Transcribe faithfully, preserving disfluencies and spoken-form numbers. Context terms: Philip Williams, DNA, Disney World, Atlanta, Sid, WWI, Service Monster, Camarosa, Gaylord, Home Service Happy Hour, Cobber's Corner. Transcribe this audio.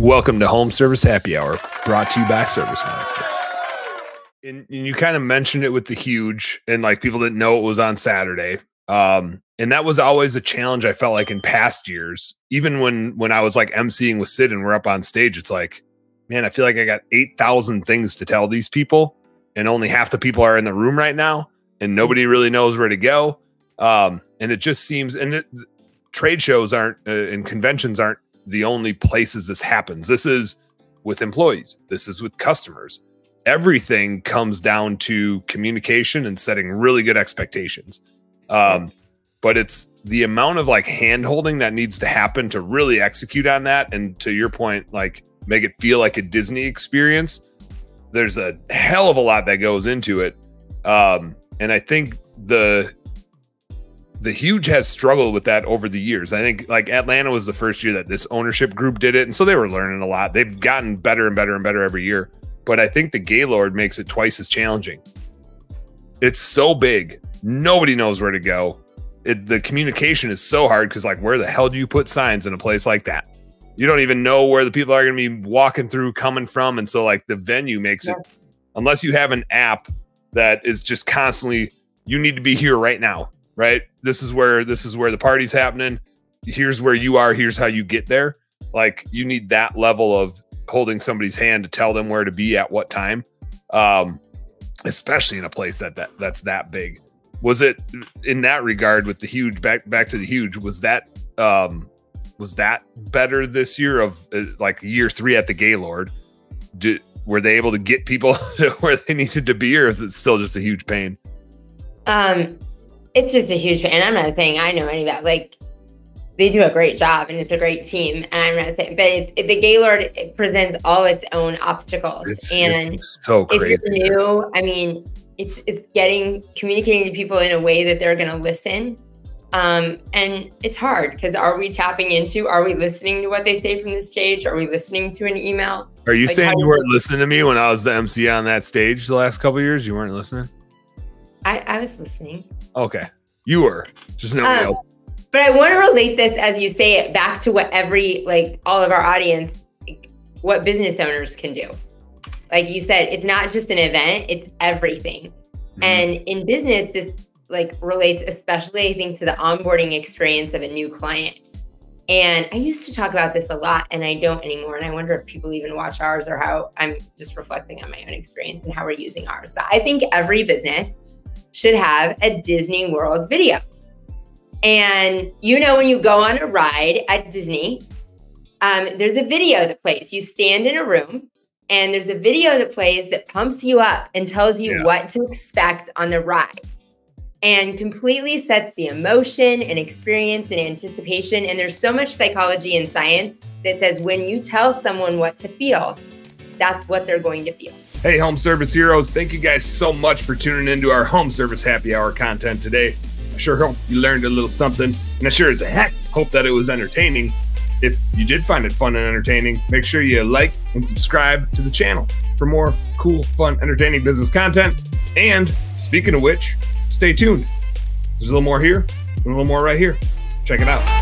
Welcome to Home Service Happy Hour, brought to you by Service Monster. And you kind of mentioned it with the huge, and like people didn't know it was on Saturday. Um, and that was always a challenge I felt like in past years, even when, when I was like emceeing with Sid and we're up on stage, it's like, man, I feel like I got eight thousand things to tell these people and only half the people are in the room right now and nobody really knows where to go. Um, and it just seems, and it, trade shows aren't, uh, and conventions aren't the only places this happens. This is with employees. This is with customers. Everything comes down to communication and setting really good expectations. Um, but it's the amount of like hand holding that needs to happen to really execute on that. And to your point, like make it feel like a Disney experience. There's a hell of a lot that goes into it. Um, and I think the, the huge has struggled with that over the years. I think like Atlanta was the first year that this ownership group did it. And so they were learning a lot. They've gotten better and better and better every year. But I think the Gaylord makes it twice as challenging. It's so big. Nobody knows where to go. It, the communication is so hard because, like, where the hell do you put signs in a place like that? You don't even know where the people are going to be walking through, coming from. And so, like, the venue makes yeah. it, unless you have an app that is just constantly, you need to be here right now, right? This is where, this is where the party's happening. Here's where you are. Here's how you get there. Like, you need that level of holding somebody's hand to tell them where to be at what time, um, especially in a place that, that that's that big. Was it in that regard with the huge, back back to the huge, was that um, was that better this year of uh, like year three at the Gaylord? Did, were they able to get people to where they needed to be, or is it still just a huge pain? Um, it's just a huge pain. I'm not saying I know any of that. Like, they do a great job and it's a great team. And I'm not saying, but it's, it, the Gaylord it presents all its own obstacles. It's, and it's so crazy. If you're new, I mean, it's, it's getting, communicating to people in a way that they're going to listen. Um, and it's hard because are we tapping into, are we listening to what they say from the stage? Are we listening to an email? Are you like, saying you weren't listening to me when I was the M C on that stage the last couple of years? You weren't listening? I, I was listening. Okay. You were, just nobody um, else. But I want to relate this, as you say it, back to what every, like all of our audience, like, what business owners can do. Like you said, it's not just an event, it's everything. Mm-hmm. And in business, this like relates especially, I think, to the onboarding experience of a new client. And I used to talk about this a lot and I don't anymore. And I wonder if people even watch ours or how I'm just reflecting on my own experience and how we're using ours. But I think every business should have a Disney World video. And you know, when you go on a ride at Disney, um, there's a video that plays. You stand in a room and there's a video that plays that pumps you up and tells you yeah. what to expect on the ride and completely sets the emotion and experience and anticipation. And there's so much psychology and science that says when you tell someone what to feel, that's what they're going to feel. Hey, Home Service Heroes, thank you guys so much for tuning into our Home Service Happy Hour content today. Sure hope you learned a little something, and I sure as heck hope that it was entertaining. If you did find it fun and entertaining, make sure you like and subscribe to the channel for more cool, fun, entertaining business content. And speaking of which, stay tuned. There's a little more here and a little more right here. Check it out.